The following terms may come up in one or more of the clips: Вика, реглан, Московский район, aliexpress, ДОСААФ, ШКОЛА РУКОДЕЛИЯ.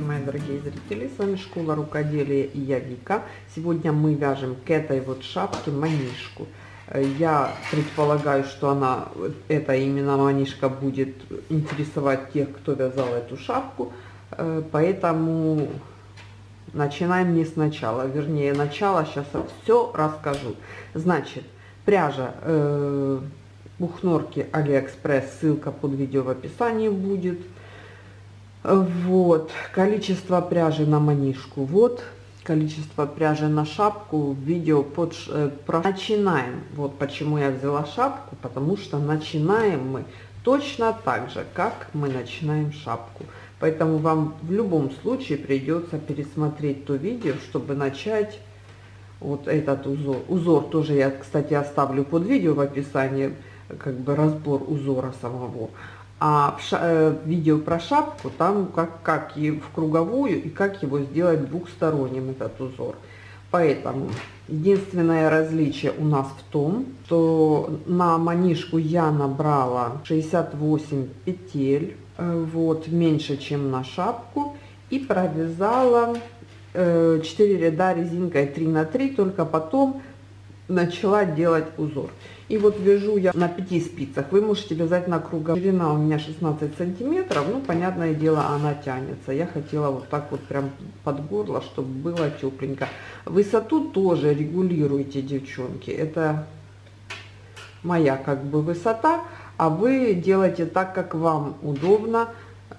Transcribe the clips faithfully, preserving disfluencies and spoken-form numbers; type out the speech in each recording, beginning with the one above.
Здравствуйте, мои дорогие зрители! С вами Школа рукоделия и я, Вика. Сегодня мы вяжем к этой вот шапке манишку. Я предполагаю, что она, эта именно манишка будет интересовать тех, кто вязал эту шапку. Поэтому начинаем не сначала. Вернее, начало сейчас все расскажу. Значит, пряжа э, бухнорки AliExpress, ссылка под видео в описании будет. Вот количество пряжи на манишку, вот количество пряжи на шапку, видео под э, про... начинаем. Вот почему я взяла шапку, потому что начинаем мы точно так же, как мы начинаем шапку, поэтому вам в любом случае придется пересмотреть то видео, чтобы начать вот этот узор. Узор тоже я, кстати, оставлю под видео в описании, как бы разбор узора самого. А видео про шапку, там как, как и в круговую, и как его сделать двухсторонним, этот узор. Поэтому единственное различие у нас в том, что на манишку я набрала шестьдесят восемь петель, вот, меньше, чем на шапку, и провязала четыре ряда резинкой три на три, только потом начала делать узор. И вот вяжу я на пяти спицах, вы можете вязать на кругах. Ширина у меня шестнадцать сантиметров, ну, понятное дело, она тянется. Я хотела вот так вот прям под горло, чтобы было тепленько. Высоту тоже регулируйте, девчонки, это моя как бы высота, а вы делаете так, как вам удобно,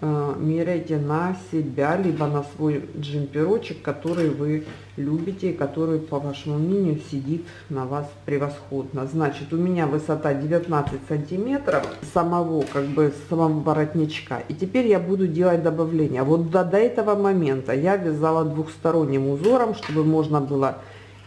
меряйте на себя, либо на свой джемперочек, который вы любите и который, по вашему мнению, сидит на вас превосходно. Значит, у меня высота девятнадцать сантиметров самого, как бы, самого воротничка. И теперь я буду делать добавление. Вот до, до этого момента я вязала двухсторонним узором, чтобы можно было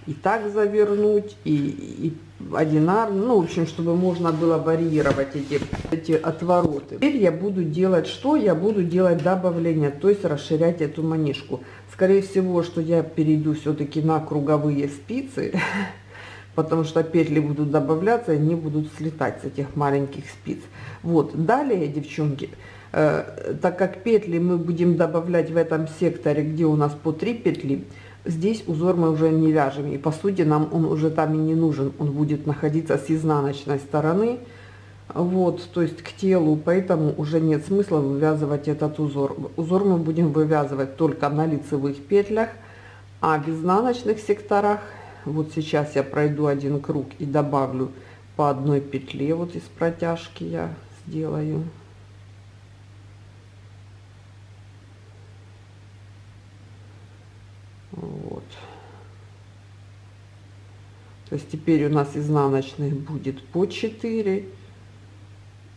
и так завернуть, и, и одинарно, ну, в общем, чтобы можно было варьировать эти, эти отвороты. Теперь я буду делать что? Я буду делать добавление, то есть расширять эту манишку. Скорее всего, что я перейду все-таки на круговые спицы, потому что петли будут добавляться, и они будут слетать с этих маленьких спиц. Вот, далее, девчонки, э, так как петли мы будем добавлять в этом секторе, где у нас по три петли, здесь узор мы уже не вяжем, и по сути нам он уже там и не нужен, он будет находиться с изнаночной стороны, вот, то есть к телу, поэтому уже нет смысла вывязывать этот узор. Узор мы будем вывязывать только на лицевых петлях, а в изнаночных секторах, вот сейчас я пройду один круг и добавлю по одной петле, вот из протяжки я сделаю. Вот. То есть теперь у нас изнаночных будет по четыре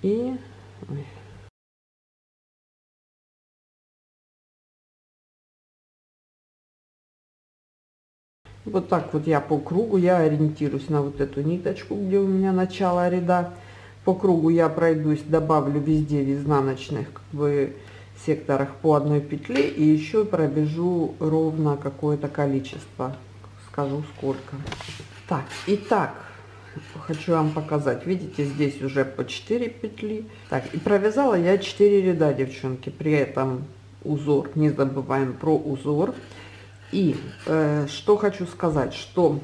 и ой. Вот так вот я по кругу, я ориентируюсь на вот эту ниточку, где у меня начало ряда, по кругу я пройдусь, добавлю везде в изнаночных, как бы, секторах по одной петле, и еще провяжу ровно какое-то количество, скажу сколько. Так, и так хочу вам показать, видите, здесь уже по четыре петли. Так, и провязала я четыре ряда, девчонки, при этом узор, не забываем про узор. И э, что хочу сказать, что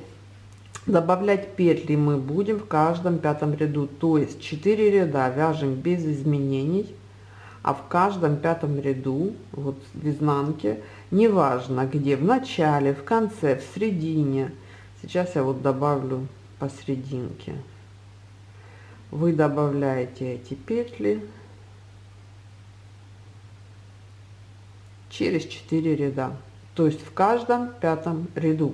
добавлять петли мы будем в каждом пятом ряду, то есть четыре ряда вяжем без изменений, а в каждом пятом ряду, вот в изнанке, неважно где, в начале, в конце, в середине, сейчас я вот добавлю посерединке, вы добавляете эти петли через четыре ряда, то есть в каждом пятом ряду.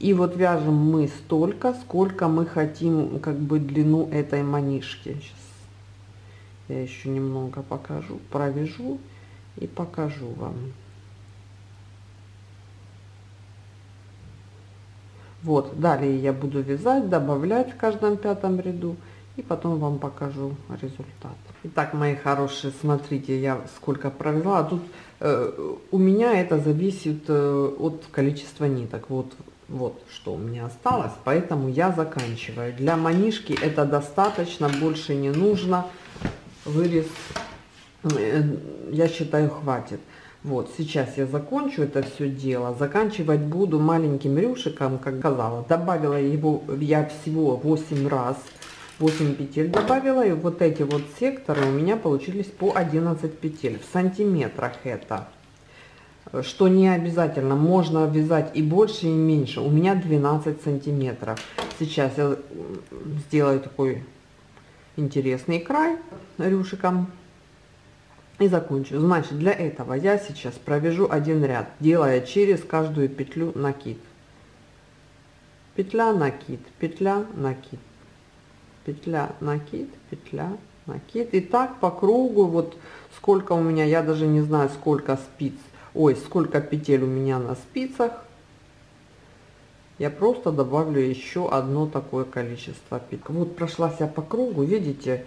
И вот вяжем мы столько, сколько мы хотим, как бы, длину этой манишки. Сейчас я еще немного покажу, провяжу и покажу вам. Вот, далее я буду вязать, добавлять в каждом пятом ряду, и потом вам покажу результат. Итак, мои хорошие, смотрите, я сколько провязала. Тут э, у меня это зависит э, от количества ниток. Вот, вот что у меня осталось, поэтому я заканчиваю. Для манишки это достаточно, больше не нужно. Вырез, я считаю, хватит. Вот, сейчас я закончу это все дело. Заканчивать буду маленьким рюшиком, как сказала. Добавила его я всего восемь раз. восемь петель добавила. И вот эти вот секторы у меня получились по одиннадцать петель. В сантиметрах это. Что не обязательно. Можно вязать и больше, и меньше. У меня двенадцать сантиметров. Сейчас я сделаю такой интересный край рюшиком. И закончу. Значит, для этого я сейчас провяжу один ряд, делая через каждую петлю накид. Петля, накид, петля, накид, петля, накид, петля, накид. И так по кругу, вот сколько у меня, я даже не знаю, сколько спиц, ой, сколько петель у меня на спицах. Я просто добавлю еще одно такое количество петель. Вот прошлась я по кругу, видите.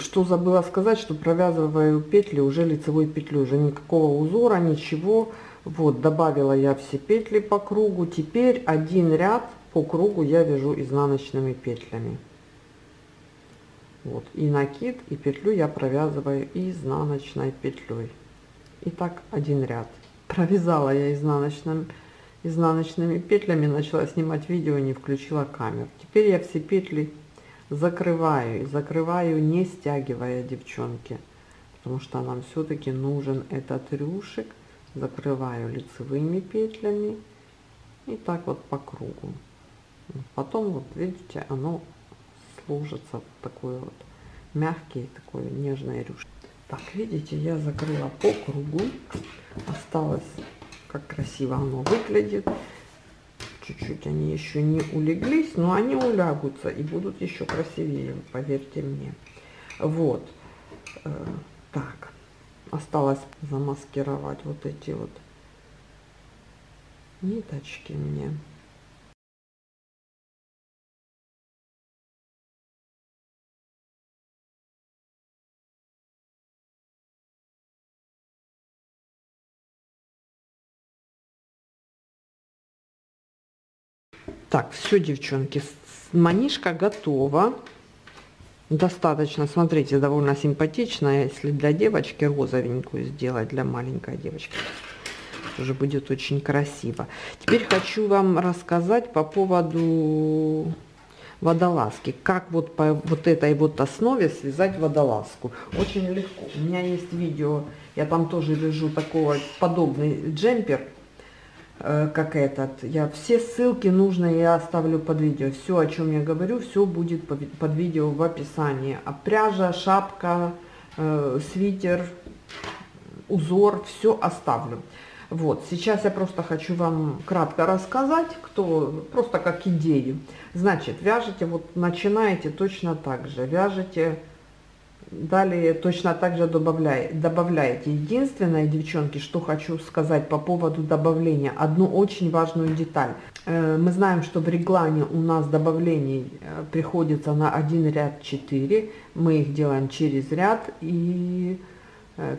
Что забыла сказать, что провязываю петли уже лицевой петлей, уже никакого узора, ничего. Вот, добавила я все петли по кругу. Теперь один ряд по кругу я вяжу изнаночными петлями. Вот, и накид, и петлю я провязываю изнаночной петлей. Итак, один ряд. Провязала я изнаночным, изнаночными петлями, начала снимать видео, не включила камеру. Теперь я все петли закрываю, и закрываю, не стягивая, девчонки, потому что нам все-таки нужен этот рюшик. Закрываю лицевыми петлями и так вот по кругу. Потом вот видите, оно сложится в такой вот мягкий, такой нежный рюшик. Так, видите, я закрыла по кругу. Осталось, как красиво оно выглядит. Чуть-чуть они еще не улеглись, но они улягутся и будут еще красивее, поверьте мне. Вот так. Осталось замаскировать вот эти вот ниточки мне. Так, все, девчонки, манишка готова. Достаточно, смотрите, довольно симпатичная. Если для девочки розовенькую сделать, для маленькой девочки, тоже будет очень красиво. Теперь хочу вам рассказать по поводу водолазки. Как вот по вот этой вот основе связать водолазку. Очень легко. У меня есть видео, я там тоже вяжу такой подобный джемпер, как этот. Я все ссылки нужные я оставлю под видео. Все, о чем я говорю, все будет под видео в описании. А пряжа, шапка, э, свитер, узор, все оставлю. Вот, сейчас я просто хочу вам кратко рассказать, кто просто как идею. Значит, вяжете, вот начинаете точно так же, вяжете. Далее точно так же добавляй, добавляете. Единственное, девчонки, что хочу сказать по поводу добавления, одну очень важную деталь. Мы знаем, что в реглане у нас добавлений приходится на один ряд четыре. Мы их делаем через ряд, и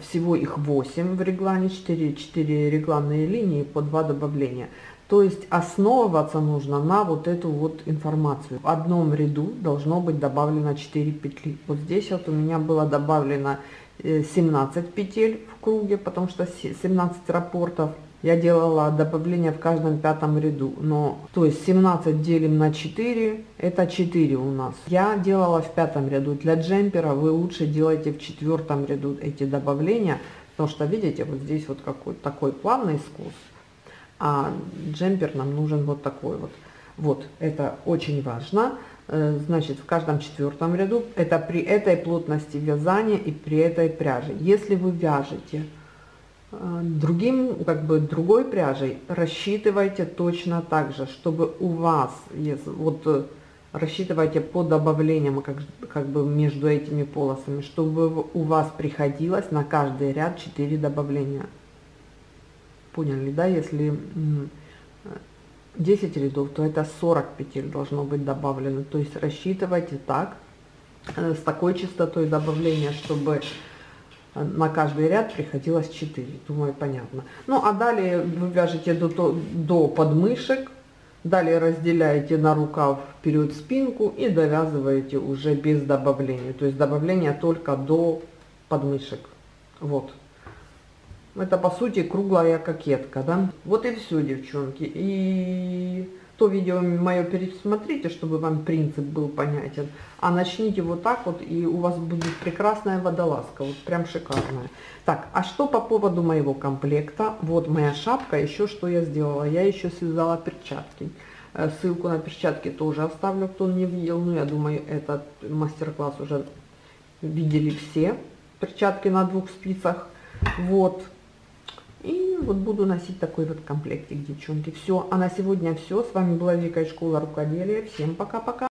всего их восемь в реглане, четыре, четыре рекламные линии по два добавления. То есть основываться нужно на вот эту вот информацию. В одном ряду должно быть добавлено четыре петли. Вот здесь вот у меня было добавлено семнадцать петель в круге, потому что семнадцать рапортов. Я делала добавление в каждом пятом ряду. Но, то есть семнадцать делим на четыре, это четыре у нас. Я делала в пятом ряду. Для джемпера вы лучше делайте в четвертом ряду эти добавления, потому что, видите, вот здесь вот какой-то такой плавный скос. А джемпер нам нужен вот такой вот. Вот, это очень важно. Значит, в каждом четвертом ряду. Это при этой плотности вязания и при этой пряже. Если вы вяжете другим, как бы другой пряжей, рассчитывайте точно так же, чтобы у вас, вот рассчитывайте по добавлениям, как, как бы между этими полосами, чтобы у вас приходилось на каждый ряд четыре добавления. Поняли, да? Если десять рядов, то это сорок петель должно быть добавлено. То есть рассчитывайте так, с такой частотой добавления, чтобы на каждый ряд приходилось четыре. Думаю, понятно. Ну, а далее вы вяжете до, до подмышек, далее разделяете на рукав, вперед, спинку и довязываете уже без добавления. То есть добавление только до подмышек. Вот. Это, по сути, круглая кокетка, да? Вот и все, девчонки. И то видео мое пересмотрите, чтобы вам принцип был понятен. А начните вот так вот, и у вас будет прекрасная водолазка. Вот прям шикарная. Так, а что по поводу моего комплекта? Вот моя шапка, еще что я сделала. Я еще связала перчатки. Ссылку на перчатки тоже оставлю, кто не видел. Ну, я думаю, этот мастер-класс уже видели все. Перчатки на двух спицах. Вот. И вот буду носить такой вот комплектик, девчонки. Все. А на сегодня все. С вами была Вика из школы рукоделия. Всем пока-пока.